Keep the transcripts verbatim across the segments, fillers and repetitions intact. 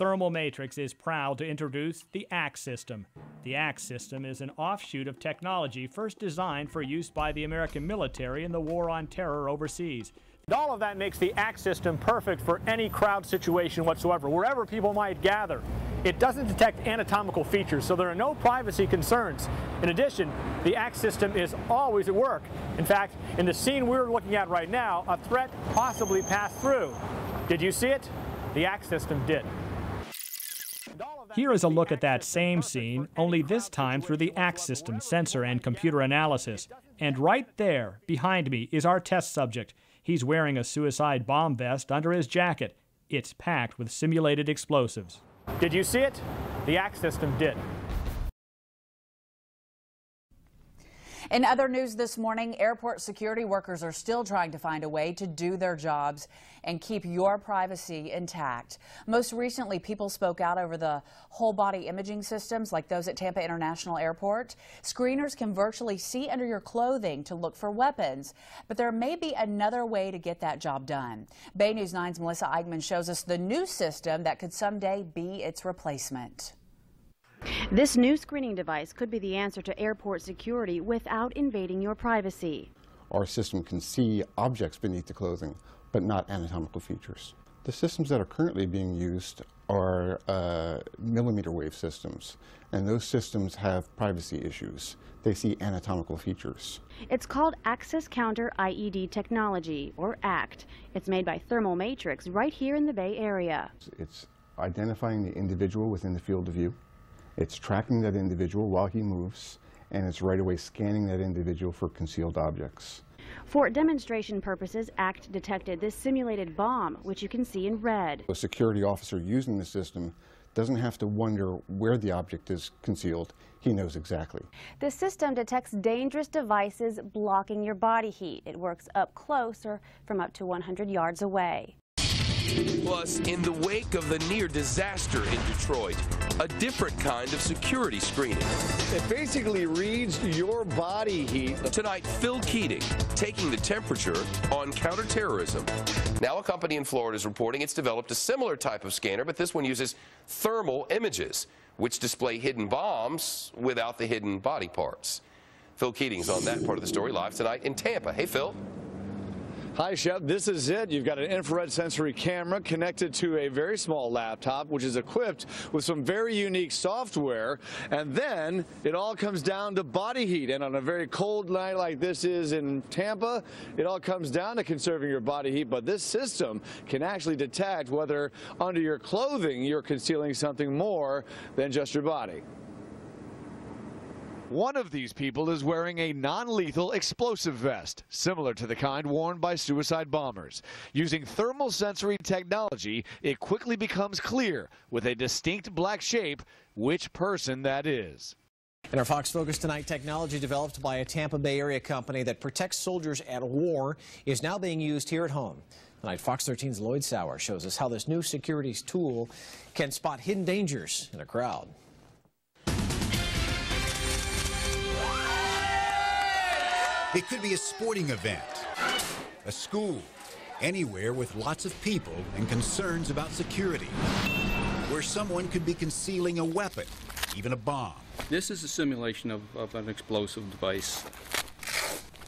Thermal Matrix is proud to introduce the A C T system. The A C T system is an offshoot of technology first designed for use by the American military in the war on terror overseas. All of that makes the A C T system perfect for any crowd situation whatsoever, wherever people might gather. It doesn't detect anatomical features, so there are no privacy concerns. In addition, the A C T system is always at work. In fact, in the scene we're looking at right now, a threat possibly passed through. Did you see it? The A C T system did. Here is a look at that same scene, only this time through the A C T system sensor and computer analysis. And right there, behind me, is our test subject. He's wearing a suicide bomb vest under his jacket. It's packed with simulated explosives. Did you see it? The A C T system did. In other news this morning, airport security workers are still trying to find a way to do their jobs and keep your privacy intact. Most recently, people spoke out over the whole-body imaging systems like those at Tampa International Airport. Screeners can virtually see under your clothing to look for weapons, but there may be another way to get that job done. Bay News nine's Melissa Eichmann shows us the new system that could someday be its replacement. This new screening device could be the answer to airport security without invading your privacy. Our system can see objects beneath the clothing, but not anatomical features. The systems that are currently being used are uh, millimeter wave systems, and those systems have privacy issues. They see anatomical features. It's called Access Counter I E D Technology, or A C T. It's made by Thermal Matrix right here in the Bay Area. It's identifying the individual within the field of view. It's tracking that individual while he moves, and it's right away scanning that individual for concealed objects. For demonstration purposes, A C T detected this simulated bomb, which you can see in red. A security officer using the system doesn't have to wonder where the object is concealed. He knows exactly. The system detects dangerous devices blocking your body heat. It works up close or from up to one hundred yards away. Plus, in the wake of the near disaster in Detroit, a different kind of security screening. It basically reads your body heat. Tonight, Phil Keating taking the temperature on counterterrorism. Now a company in Florida is reporting it's developed a similar type of scanner, but this one uses thermal images, which display hidden bombs without the hidden body parts. Phil Keating's on that part of the story live tonight in Tampa. Hey, Phil. Hi, Shep. This is it. You've got an infrared sensory camera connected to a very small laptop, which is equipped with some very unique software. And then it all comes down to body heat. And on a very cold night like this is in Tampa, it all comes down to conserving your body heat. But this system can actually detect whether under your clothing you're concealing something more than just your body. One of these people is wearing a non-lethal explosive vest, similar to the kind worn by suicide bombers. Using thermal sensory technology, it quickly becomes clear, with a distinct black shape, which person that is. In our Fox Focus tonight, technology developed by a Tampa Bay area company that protects soldiers at war is now being used here at home. Tonight, Fox thirteen's Lloyd Sauer shows us how this new securities tool can spot hidden dangers in a crowd. It could be a sporting event, a school, anywhere with lots of people and concerns about security, where someone could be concealing a weapon, even a bomb. This is a simulation of, of an explosive device.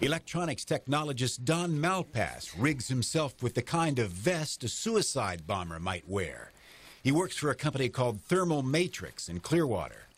Electronics technologist Don Malpass rigs himself with the kind of vest a suicide bomber might wear. He works for a company called Thermal Matrix in Clearwater.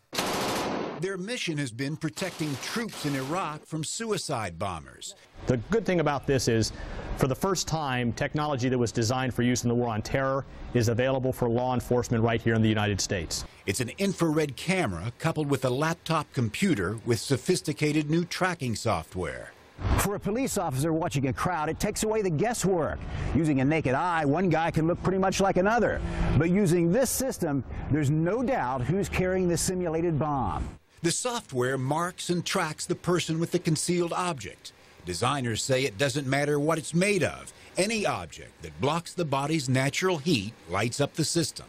Their mission has been protecting troops in Iraq from suicide bombers. The good thing about this is, for the first time, technology that was designed for use in the war on terror is available for law enforcement right here in the United States. It's an infrared camera coupled with a laptop computer with sophisticated new tracking software. For a police officer watching a crowd, it takes away the guesswork. Using a naked eye, one guy can look pretty much like another. But using this system, there's no doubt who's carrying the simulated bomb. The software marks and tracks the person with the concealed object. Designers say it doesn't matter what it's made of. Any object that blocks the body's natural heat lights up the system.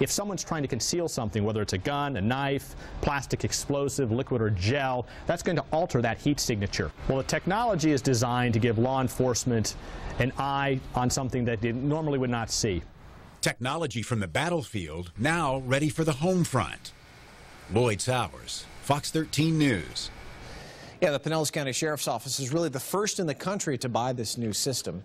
If someone's trying to conceal something, whether it's a gun, a knife, plastic explosive, liquid or gel, that's going to alter that heat signature. Well, the technology is designed to give law enforcement an eye on something that they normally would not see. Technology from the battlefield now ready for the home front. Lloyd Sauers, Fox thirteen News. Yeah, the Pinellas County Sheriff's Office is really the first in the country to buy this new system.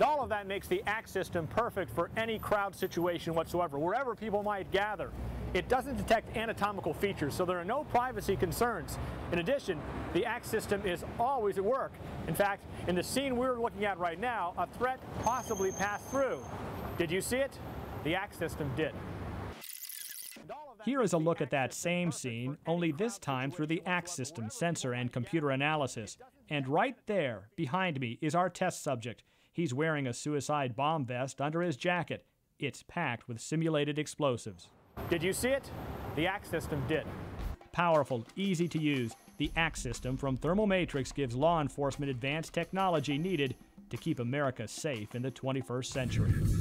And all of that makes the A C T system perfect for any crowd situation whatsoever, wherever people might gather. It doesn't detect anatomical features, so there are no privacy concerns. In addition, the A C T system is always at work. In fact, in the scene we're looking at right now, a threat possibly passed through. Did you see it? The A C T system did. Here is a look at that same scene, only this time through the A C T system sensor and computer analysis. And right there, behind me, is our test subject. He's wearing a suicide bomb vest under his jacket. It's packed with simulated explosives. Did you see it? The A C T system did. Powerful, easy to use, the A C T system from Thermal Matrix gives law enforcement advanced technology needed to keep America safe in the twenty-first century.